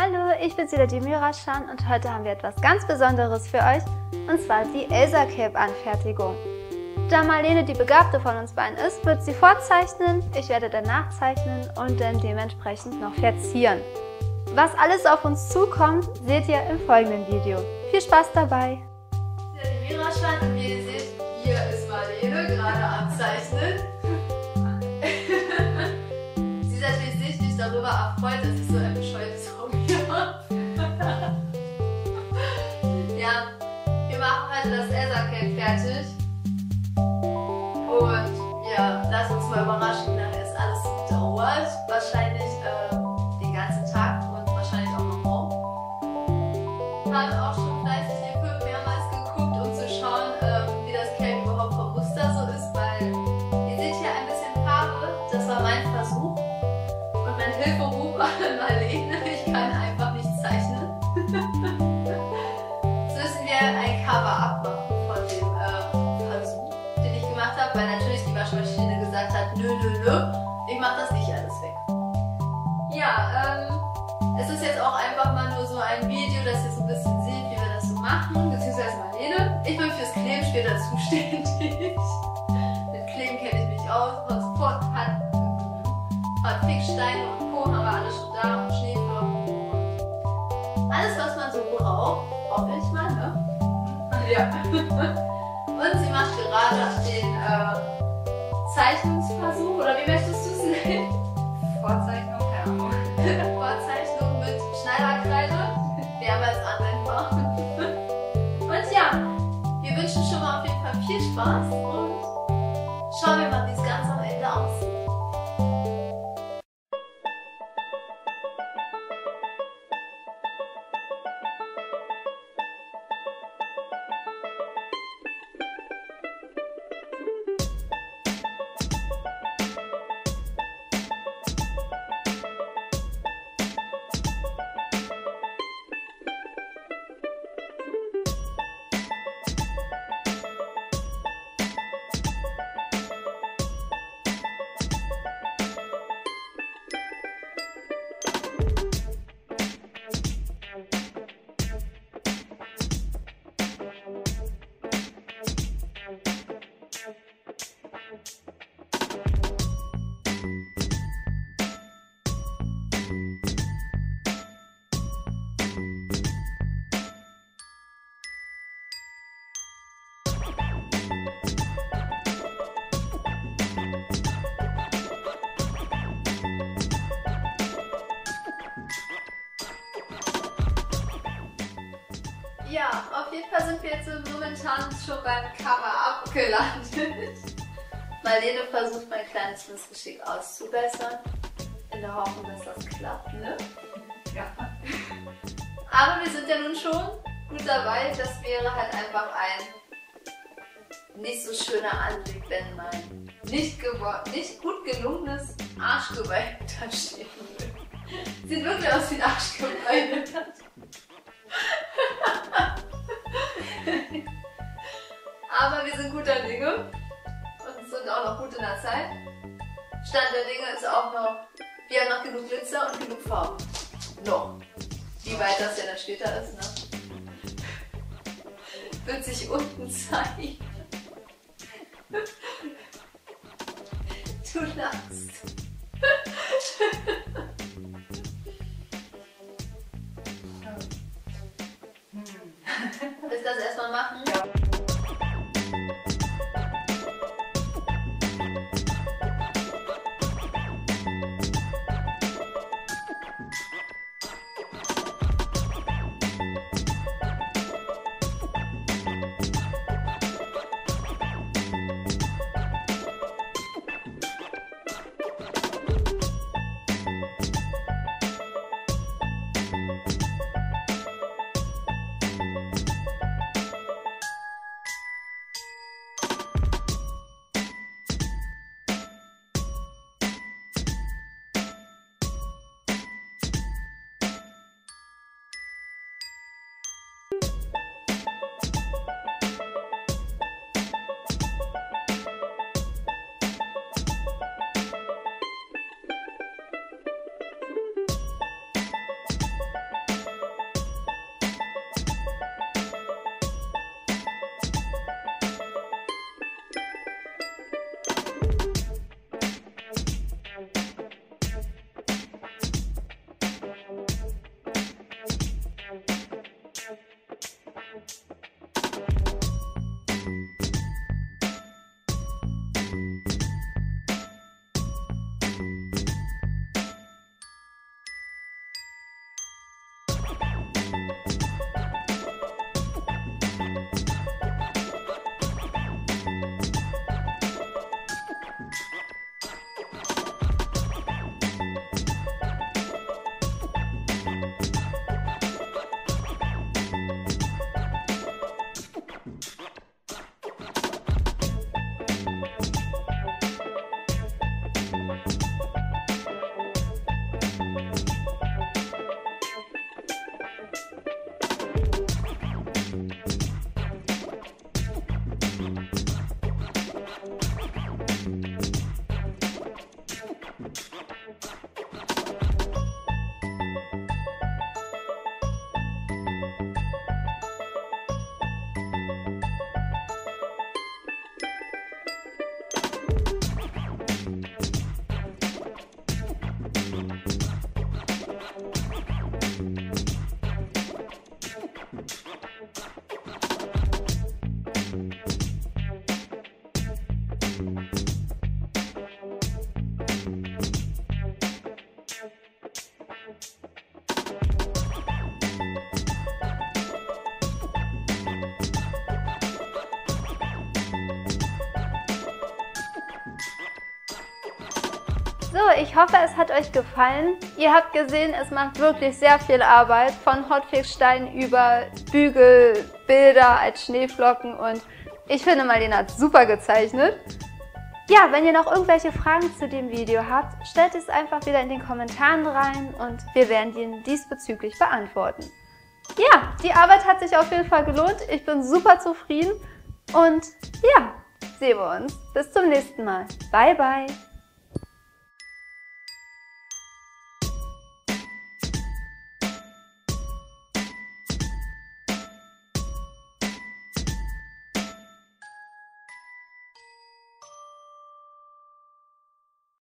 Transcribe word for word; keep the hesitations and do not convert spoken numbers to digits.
Hallo, ich bin's wieder, die Myra Chan, und heute haben wir etwas ganz Besonderes für euch, und zwar die Elsa Cape Anfertigung. Da Marlene die Begabte von uns beiden ist, wird sie vorzeichnen, ich werde danach zeichnen und dann dementsprechend noch verzieren. Was alles auf uns zukommt, seht ihr im folgenden Video. Viel Spaß dabei! Ja, die Myra Chan, und wie ihr seht, hier ist Marlene gerade am Zeichnen. Sie ist natürlich sichtlich darüber erfreut, dass ich so ein bescheuertes Hobby habe. Ja, wir machen heute das Elsa Cape fertig. Und ja, lass uns mal überraschen, wie lange es alles dauert. Wahrscheinlich äh, den ganzen Tag und wahrscheinlich auch noch morgen. Haben auch schon fleißig den Film mehrmals geguckt, um zu schauen, ähm, wie das Cape überhaupt vom Muster so ist, weil ihr seht hier ein bisschen Farbe. Das war mein Versuch. Und mein Hilferuf war Marlene. Ich kann einfach nicht zeichnen. So müssen wir ein Cover abmachen von dem ähm, Versuch, den ich gemacht habe, weil natürlich die Waschmaschine gesagt hat, nö, nö, nö, ich mach das nicht alles weg. Ja, ähm, es ist jetzt auch einfach mal nur so ein Video, dass ihr so ein bisschen seht, wie wir das so machen, beziehungsweise Marlene. Ich bin fürs Kleben später zuständig. Mit Kleben kenne ich mich aus, von sofort hat Hotfix-Steinen und Co. haben wir alles schon da und Schneeflocken und alles, was man so braucht, hoffe ich mal, ne? Ja. Und sie macht gerade den äh, Zeichnungsversuch, oder wie möchtest du es nennen? Vorzeichnung, keine Ahnung. Vorzeichnung mit Schneiderkreide, mehrmals anwendbar. Und ja, wir wünschen schon mal auf jeden Fall viel Spaß und schauen wir mal, wie es ganz am Ende aussieht. Ja, auf jeden Fall sind wir jetzt so momentan schon beim Cover abgelandet. Marlene versucht, mein kleines Missgeschick auszubessern. In der Hoffnung, dass das klappt, ne? Ja. Aber wir sind ja nun schon gut dabei. Das wäre halt einfach ein nicht so schöner Anblick, wenn mein nicht, nicht gut gelungenes Arschgeweih da stehen würde. Sieht wirklich aus wie ein Arschgeweih. Aber wir sind guter Dinge und sind auch noch gut in der Zeit. Stand der Dinge ist auch noch, wir haben noch genug Glitzer und genug Farbe. Noch. Wie weit das denn dann später ist, ne? Wird sich unten zeigen. Du lachst. Willst du das erstmal machen? Ja. So, ich hoffe, es hat euch gefallen. Ihr habt gesehen, es macht wirklich sehr viel Arbeit. Von Hotfix-Steinen über Bügel, Bilder als Schneeflocken und ich finde, Marlene hat super gezeichnet. Ja, wenn ihr noch irgendwelche Fragen zu dem Video habt, stellt es einfach wieder in den Kommentaren rein und wir werden die diesbezüglich beantworten. Ja, die Arbeit hat sich auf jeden Fall gelohnt. Ich bin super zufrieden und ja, sehen wir uns. Bis zum nächsten Mal. Bye, bye.